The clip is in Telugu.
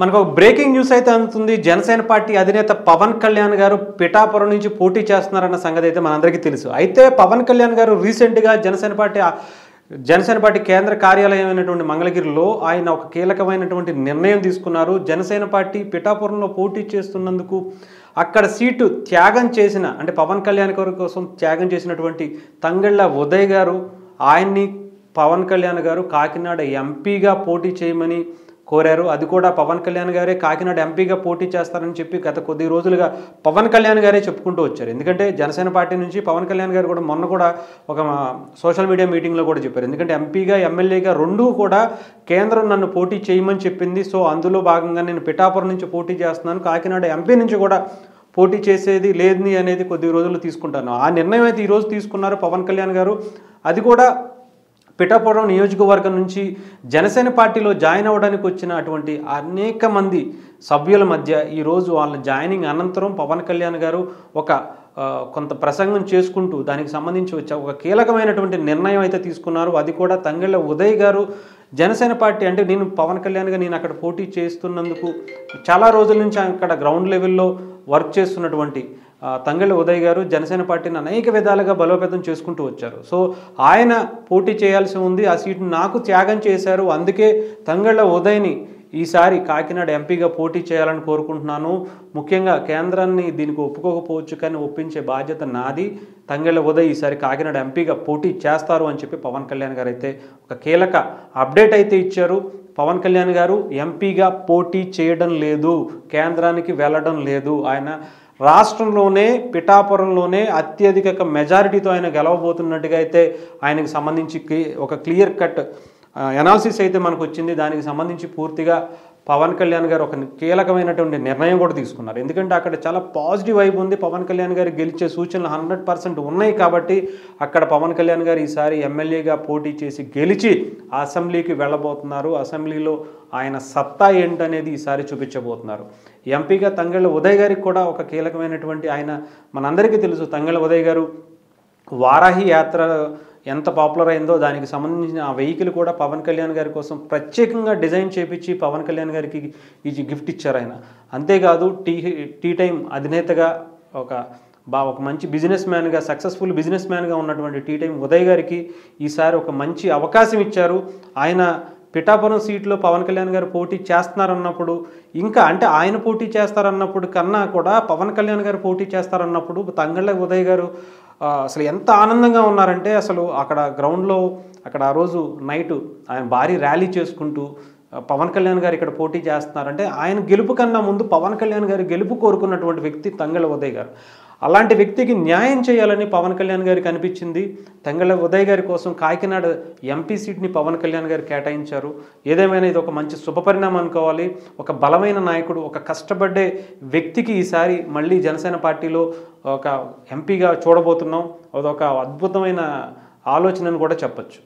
మనకు బ్రేకింగ్ న్యూస్ అయితే అందుతుంది। జనసేన పార్టీ అధినేత పవన్ కళ్యాణ్ గారు పిఠాపురం నుంచి పోటీ చేస్తున్నారన్న సంగతి అయితే మనందరికీ తెలుసు। అయితే పవన్ కళ్యాణ్ గారు రీసెంట్ గా జనసేన పార్టీ కేంద్ర కార్యాలయం అయినటువంటి మంగళగిరిలో ఆయన ఒక కీలకమైనటువంటి నిర్ణయం తీసుకున్నారు। జనసేన పార్టీ పిఠాపురంలో పోటీ చేస్తున్నందుకు అక్కడ సీటు త్యాగం చేసిన అంటే పవన్ కళ్యాణ్ గారి కోసం త్యాగం చేసినటువంటి తంగెళ్ళ ఉదయ్ గారు ఆయన్ని పవన్ కళ్యాణ్ గారు కాకినాడ ఎంపీగా పోటీ చేయమని కోరారు। అది కూడా పవన్ కళ్యాణ్ గారే కాకినాడ ఎంపీగా పోటీ చేస్తారని చెప్పి గత కొద్ది రోజులుగా పవన్ కళ్యాణ్ గారే చెప్పుకుంటూ వచ్చారు। ఎందుకంటే జనసేన పార్టీ నుంచి పవన్ కళ్యాణ్ గారు కూడా మొన్న కూడా ఒక సోషల్ మీడియా మీటింగ్లో కూడా చెప్పారు। ఎందుకంటే ఎంపీగా ఎమ్మెల్యేగా రెండూ కూడా కేంద్రం నన్ను పోటీ చేయమని చెప్పింది, సో అందులో భాగంగా నేను పిఠాపురం నుంచి పోటీ చేస్తున్నాను, కాకినాడ ఎంపీ నుంచి కూడా పోటీ చేసేది లేదని అనేది కొద్ది రోజులు తీసుకుంటాను, ఆ నిర్ణయం అయితే ఈరోజు తీసుకున్నారు పవన్ కళ్యాణ్ గారు। అది కూడా పిఠాపురం నియోజకవర్గం నుంచి జనసేన పార్టీలో జాయిన్ అవ్వడానికి వచ్చిన అటువంటి అనేక మంది సభ్యుల మధ్య ఈరోజు వాళ్ళ జాయినింగ్ అనంతరం పవన్ కళ్యాణ్ గారు ఒక కొంత ప్రసంగం చేసుకుంటూ దానికి సంబంధించి వచ్చే ఒక కీలకమైనటువంటి నిర్ణయం అయితే తీసుకున్నారు। అది కూడా తంగెళ్ళ ఉదయ్ గారు జనసేన పార్టీ అంటే నేను పవన్ కళ్యాణ్గా నేను అక్కడ పోటీ చేస్తున్నందుకు చాలా రోజుల నుంచి అక్కడ గ్రౌండ్ లెవెల్లో వర్క్ చేస్తున్నటువంటి తంగెళ్ళ ఉదయ్ గారు జనసేన పార్టీని అనేక విధాలుగా బలోపేతం చేసుకుంటూ వచ్చారు। సో ఆయన పోటీ చేయాల్సి ఉంది, ఆ సీటును నాకు త్యాగం చేశారు, అందుకే తంగెళ్ళ ఉదయ్ని ఈసారి కాకినాడ ఎంపీగా పోటీ చేయాలని కోరుకుంటున్నాను, ముఖ్యంగా కేంద్రాన్ని దీనికి ఒప్పుకోకపోవచ్చు కానీ ఒప్పించే బాధ్యత నాది, తంగెళ్ళ ఉదయ్ ఈసారి కాకినాడ ఎంపీగా పోటీ చేస్తారు అని చెప్పి పవన్ కళ్యాణ్ గారు అయితే ఒక కీలక అప్డేట్ అయితే ఇచ్చారు। పవన్ కళ్యాణ్ గారు ఎంపీగా పోటీ చేయడం లేదు, కేంద్రానికి వెళ్ళడం లేదు, ఆయన రాష్ట్రంలోనే పిఠాపురంలోనే అత్యధిక మెజారిటీతో ఆయన గెలవబోతున్నట్టుగా అయితే ఆయనకు సంబంధించి ఒక క్లియర్ కట్ అనాలిసిస్ అయితే మనకు వచ్చింది। దానికి సంబంధించి పూర్తిగా పవన్ కళ్యాణ్ గారు ఒక కీలకమైనటువంటి నిర్ణయం కూడా తీసుకున్నారు। ఎందుకంటే అక్కడ చాలా పాజిటివ్ వైబ్ ఉంది, పవన్ కళ్యాణ్ గారు గెలిచే సూచనలు 100% ఉన్నాయి కాబట్టి అక్కడ పవన్ కళ్యాణ్ గారు ఈసారి ఎమ్మెల్యేగా పోటీ చేసి గెలిచి అసెంబ్లీకి వెళ్ళబోతున్నారు, అసెంబ్లీలో ఆయన సత్తా ఏంటనేది ఈసారి చూపించబోతున్నారు। ఎంపీగా తంగెళ్ళ ఉదయ్ గారికి కూడా ఒక కీలకమైనటువంటి ఆయన మనందరికీ తెలుసు తంగెళ్ళ ఉదయ్ గారు వారాహి యాత్ర ఎంత పాపులర్ అయిందో దానికి సంబంధించిన ఆ వెహికల్ కూడా పవన్ కళ్యాణ్ గారి కోసం ప్రత్యేకంగా డిజైన్ చేపించి పవన్ కళ్యాణ్ గారికి ఈ గిఫ్ట్ ఇచ్చారు ఆయన। అంతేకాదు టీ టైం అధినేతగా ఒక మంచి బిజినెస్ మ్యాన్గా సక్సెస్ఫుల్ బిజినెస్ మ్యాన్గా ఉన్నటువంటి టీ టైం ఉదయ్ గారికి ఈసారి ఒక మంచి అవకాశం ఇచ్చారు। ఆయన పిఠాపురం సీట్లో పవన్ కళ్యాణ్ గారు పోటీ చేస్తున్నారన్నప్పుడు ఇంకా అంటే ఆయన పోటీ చేస్తారన్నప్పుడు కన్నా కూడా పవన్ కళ్యాణ్ గారు పోటీ చేస్తారన్నప్పుడు తంగెళ్ళ ఉదయ్ గారు అసలు ఎంత ఆనందంగా ఉన్నారంటే అసలు అక్కడ గ్రౌండ్లో అక్కడ ఆ రోజు నైటు ఆయన భారీ ర్యాలీ చేసుకుంటూ పవన్ కళ్యాణ్ గారు ఇక్కడ పోటీ చేస్తున్నారంటే ఆయన గెలుపు కన్నా ముందు పవన్ కళ్యాణ్ గారు గెలుపు కోరుకున్నటువంటి వ్యక్తి తంగెళ్ళ ఉదయ్ గారు, అలాంటి వ్యక్తికి న్యాయం చేయాలని పవన్ కళ్యాణ్ గారికి అనిపించింది। తంగెళ్ళ ఉదయ్ గారి కోసం కాకినాడ ఎంపీ సీట్ని పవన్ కళ్యాణ్ గారు కేటాయించారు। ఏదేమైనా ఇది ఒక మంచి శుభపరిణామం అనుకోవాలి, ఒక బలమైన నాయకుడు ఒక కష్టపడే వ్యక్తికి ఈసారి మళ్ళీ జనసేన పార్టీలో ఒక ఎంపీగా చూడబోతున్నాం, అదొక అద్భుతమైన ఆలోచనను కూడా చెప్పచ్చు।